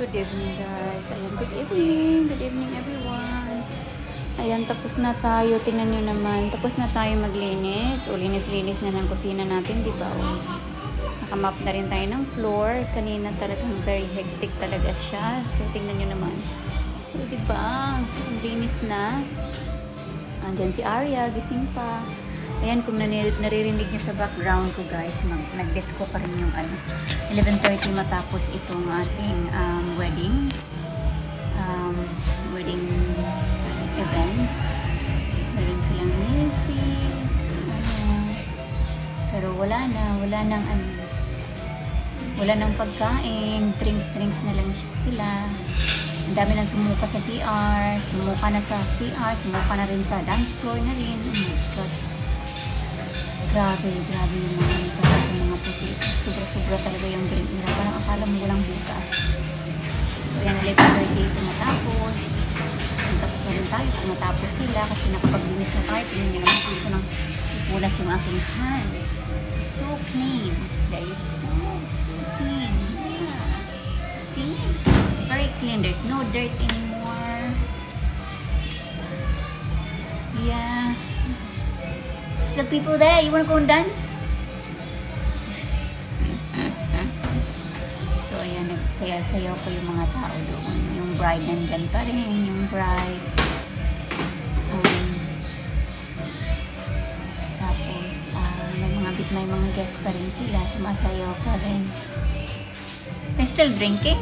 Good evening guys. Ayan, good evening everyone. Ayan, tapos na tayo. Tingnan nyo naman, tapos na tayo maglinis. O linis-linis na ng kusina natin, di ba? Nakamap na rin tayo ng floor. Kanina talagang very hectic talaga siya. So, tingnan nyo naman. O, di ba? Linis na. Andyan si Aria, gising pa. Ayan, kung naririnig nyo sa background ko guys, nag-disco pa rin yung ano. 11:30 matapos itong ating wedding events. Meron silang music. Pero wala nang pagkain. Drinks na lang sila. Ang dami nang sumuka sa CR. Sumuka na rin sa dance floor na rin. Oh my God. Grabe yung mga nito ng mga puti. Sobra-sobra talaga yung drink nila. Parang akala mo walang bukas. So, yan, 11:30 matapos. Tapos na rin tayo. Matapos sila kasi nakapag-linis na tayo. Tingnan nyo lang dito ng pulas yung aking hands. So clean. There you go. So clean. Yeah. See? It's very clean. There's no dirt anymore. Yeah. The people there, you wanna go and dance? So ayan, nagsayaw-sayaw pa yung mga tao doon. Yung bride nandyan pa rin, yung bride. Tapos, may mga guests pa rin sila, sumasayaw pa rin. They're still drinking?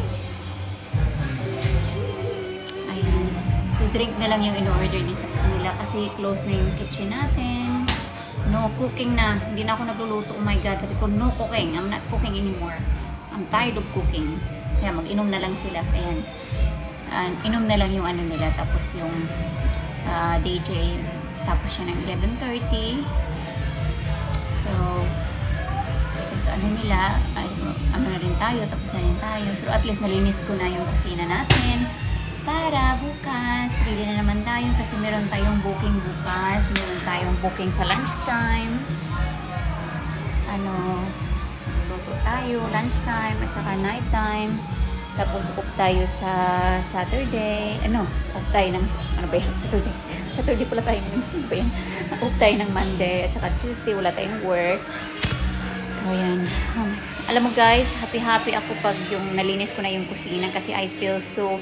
Ayan. So drink na lang yung in-order nila sa kanila kasi close na yung kitchen natin. No cooking na. Hindi na ako nagluluto. Oh my God. Sabi ko, no cooking. I'm not cooking anymore. I'm tired of cooking. Kaya mag-inom na lang sila. Ayan. Inom na lang yung ano nila. Tapos yung DJ. Tapos siya ng 11:30. So, ano nila. Ano na rin tayo. Tapos na rin tayo. Pero at least nalinis ko na yung kusina natin. Para bukas, ready na naman tayo kasi meron tayong booking bukas, meron tayong booking sa lunchtime. Ano, luto tayo, lunchtime at saka nighttime. Tapos cook tayo sa Saturday. Ano, cook tayo ng, ano ba yan? Saturday. Saturday pala tayo ng, ano ba yan? Cook tayo ng Monday at saka Tuesday, wala tayong work. So, ayan. Oh my God. Alam mo guys, happy-happy ako pag yung nalinis ko na yung kusina kasi I feel so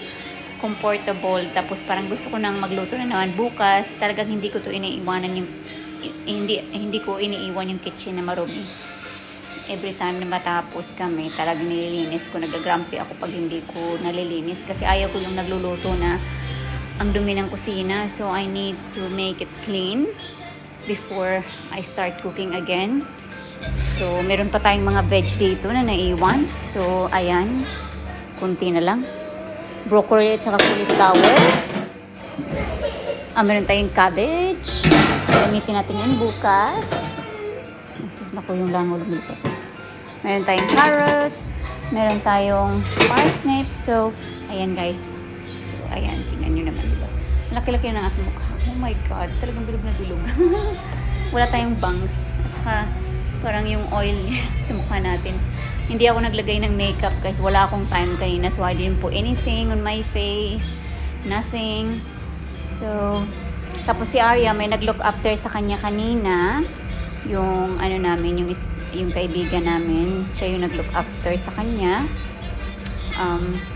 comfortable, tapos parang gusto ko nang magluto na naman bukas. Talagang hindi ko to iniiwanan yung hindi ko iniiwan yung kitchen na marumi. Every time na matapos kami, talagang nililinis ko. Nagagrampy ako pag hindi ko nalilinis kasi ayaw ko yung nagluluto na ang dumi ng kusina. So I need to make it clean before I start cooking again. So meron pa tayong mga veg dito na naiwan. So ayan, kunti na lang. Broccoli at saka cauliflower. Meron tayong cabbage. Gamitin natin yan bukas. Masus na ko yung langol dito. Meron tayong carrots. Meron tayong parsnip. So, ayan guys. So, ayan. Tingnan nyo naman. Diba? Laki-laki ng aking mukha. Oh my God. Talagang bilog na bilog. Wala tayong bangs. At saka, parang yung oil sa mukha natin. Hindi ako naglagay ng makeup guys. Wala akong time kanina. So, I didn't put anything on my face. Nothing. So, tapos si Aria may nag-look after sa kanya kanina. Yung ano namin, yung kaibigan namin. Siya yung nag-look after sa kanya.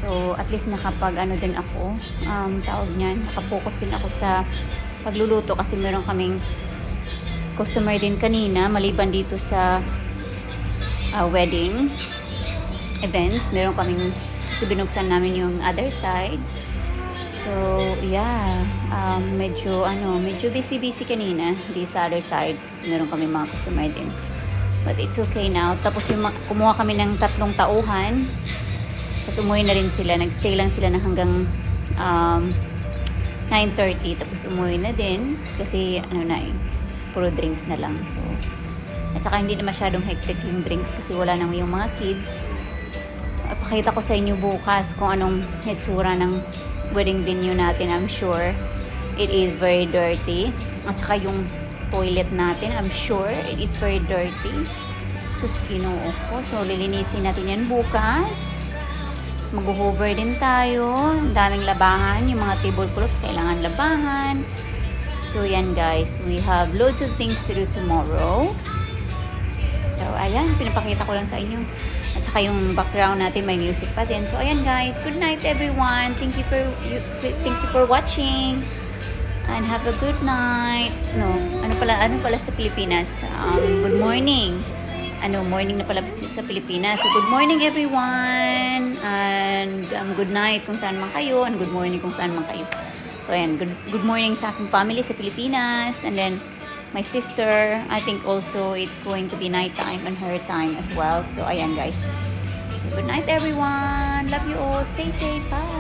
So, at least nakapag ano din ako. Tawag niyan. Nakafocus din ako sa pagluluto kasi meron kaming customer din kanina. Maliban dito sa wedding events. Meron kaming, kasi binuksan namin yung other side. So, yeah. Medyo busy-busy kanina. Di sa other side. Kasi meron kaming mga customer din. But it's okay now. Tapos yung, kumuha kami ng 3 tauhan. Tapos umuwi na rin sila. Nagstay lang sila na hanggang 9:30. Tapos umuwi na din. Kasi, ano na eh. Puro drinks na lang. So, at saka hindi na masyadong hectic yung drinks kasi wala nang yung mga kids. Pakita ko sa inyo bukas kung anong hitsura ng wedding venue natin. I'm sure it is very dirty. At saka yung toilet natin, I'm sure it is very dirty. Sus, kinuok ko. So, lilinisin natin yan bukas. Tapos mag-hover din tayo. Ang daming labangan. Yung mga tablecloth, kailangan labangan. So, yan guys. We have loads of things to do tomorrow. So, ayan. Pinapakita ko lang sa inyo. At saka yung background natin, may music pa din. So, ayan guys. Good night everyone. Thank you for watching. And have a good night. No, ano pala sa Pilipinas? Good morning. Morning na pala sa Pilipinas. So, good morning everyone. And good night kung saan man kayo. And good morning kung saan man kayo. So, ayan. Good morning sa aking family sa Pilipinas. And then, my sister, I think also it's going to be night time and her time as well. So, ayan guys. So, good night everyone. Love you all. Stay safe. Bye.